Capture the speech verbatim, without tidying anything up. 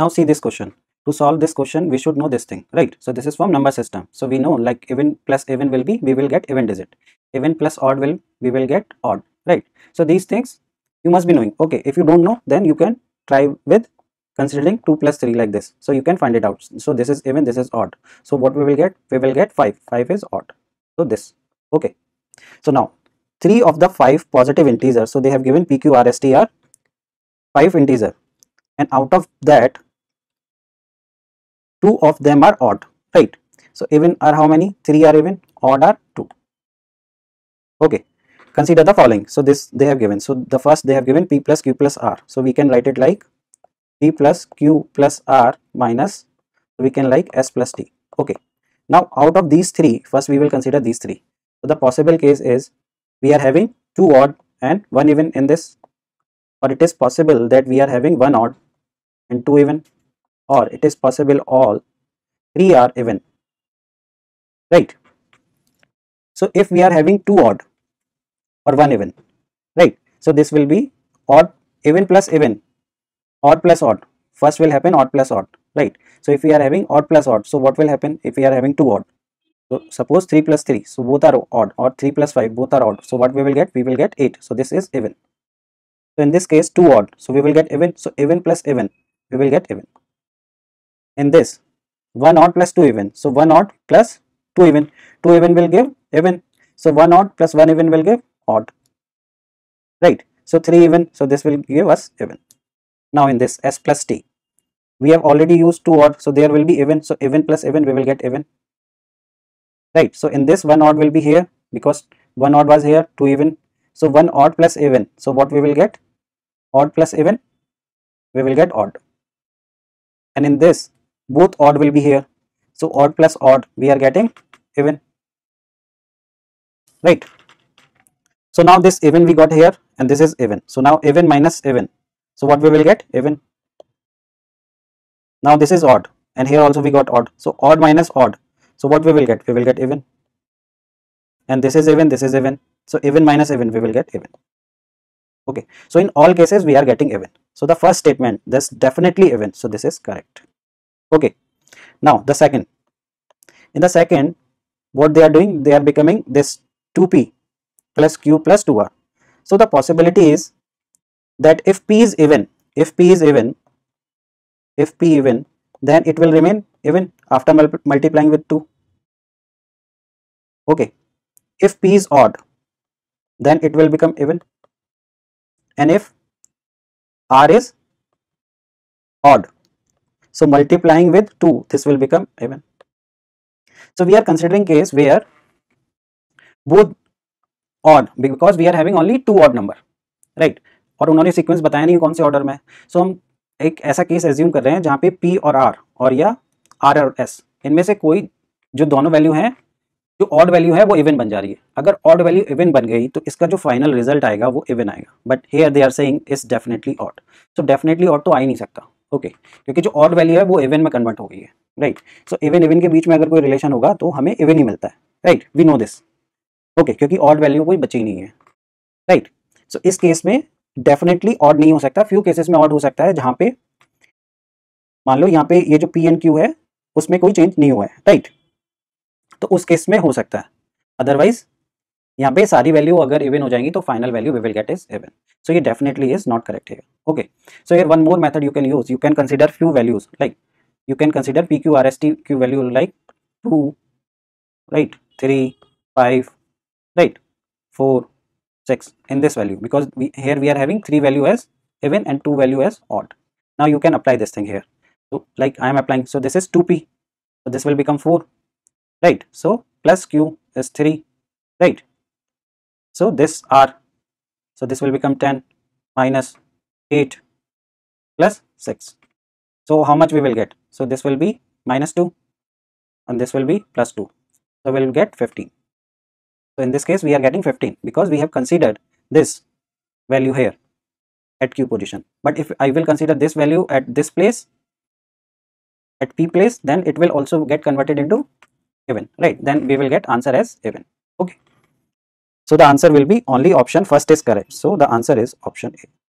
Now see this question. To solve this question, we should know this thing, right? So this is from number system. So we know like even plus even will be, we will get even digit. Even plus odd will, we will get odd, right? So these things you must be knowing. Okay, if you don't know, then you can try with considering two plus three like this. So you can find it out. So this is even, this is odd. So what we will get? We will get five. five is odd. So this, okay. So now three of the five positive integers. So they have given P Q R S T R, five integer. And out of that, two of them are odd, right? So even are how many? Three are even, odd are two. Okay, consider the following. So this they have given. So the first they have given P plus Q plus R. So we can write it like P plus Q plus R minus, we can like S plus T. Okay, now out of these three, first we will consider these three. So the possible case is we are having two odd and one even in this, or it is possible that we are having one odd and two even, or it is possible all three are even, right? So if we are having two odd or one even, right? So this will be odd, even plus even, odd plus odd. First will happen odd plus odd, right? So if we are having odd plus odd, so what will happen if we are having two odd? So suppose three plus three, so both are odd, or three plus five, both are odd. So what we will get? We will get eight. So this is even. So in this case two odd, so we will get even. So even plus even, we will get even. In this one odd plus two even, so one odd plus two even, two even will give even. So one odd plus one even will give odd, right? So three even, so this will give us even. Now in this S plus T, we have already used two odd, so there will be even. So even plus even, we will get even, right? So in this one odd will be here because one odd was here, two even. So one odd plus even, so what we will get? Odd plus even, we will get odd. And in this both odd will be here, so odd plus odd, we are getting even, right? So now this even we got here, and this is even. So now even minus even, so what we will get? Even. Now this is odd, and here also we got odd, so odd minus odd, so what we will get? We will get even. And this is even, this is even, so even minus even, we will get even. Okay, so in all cases we are getting even. So the first statement, this definitely even, so this is correct. Okay, now the second. In the second, what they are doing? They are becoming this two P plus Q plus two R. So the possibility is that if P is even, if P is even, if P even, then it will remain even after mul multiplying with two. Okay, if P is odd, then it will become even. And if R is odd, so multiplying with two, this will become even. So we are considering case where both odd, because we are having only two odd number, right? और उन्होंने sequence बताया नहीं कौन से order में है. सो हम एक ऐसा केस एज्यूम कर रहे हैं जहाँ पे P और R, और या R और S, इनमें से कोई जो दोनों वैल्यू हैं, जो ऑड वैल्यू है वो इवन बन जा रही है. अगर ऑड वैल्यू इवन बन गई तो इसका जो फाइनल रिजल्ट आएगा वो इवन आएगा. But here they are saying is definitely odd. So definitely odd तो आ ही नहीं सकता, ओके okay. क्योंकि जो ऑड वैल्यू है वो इवन में कन्वर्ट हो गई है, राइट? सो इवन इवन के बीच में अगर कोई रिलेशन होगा तो हमें इवन ही मिलता है, right? We know this, okay, क्योंकि ऑड वैल्यू कोई बची नहीं है, राइट? सो so, इस केस में डेफिनेटली ऑड नहीं हो सकता. फ्यू केसेस में ऑड हो सकता है जहाँ पे मान लो यहाँ पे ये जो पी एंड क्यू है उसमें कोई चेंज नहीं हुआ है, राइट? तो उस केस में हो सकता है. अदरवाइज यहाँ पे सारी वैल्यू अगर इवन हो जाएंगी तो final value we will get is even. So ये definitely is not correct here. Okay, so here one more method you can use. You can consider few values, like you can consider P Q R S T Q value like two, right, three, five, right, four, six in this value, because we here we are having three value as even and two value as odd. Now you can apply this thing here. So like I am applying, so this is two P, so this will become four, right? So plus Q is three, right? So this R, so this will become ten minus eight plus six. So how much we will get? So this will be minus two and this will be plus two, so we will get fifteen. So in this case we are getting fifteen because we have considered this value here at Q position. But if I will consider this value at this place, at P place, then it will also get converted into even, right? Then we will get answer as even. Okay, so the answer will be only option first is correct. So the answer is option A.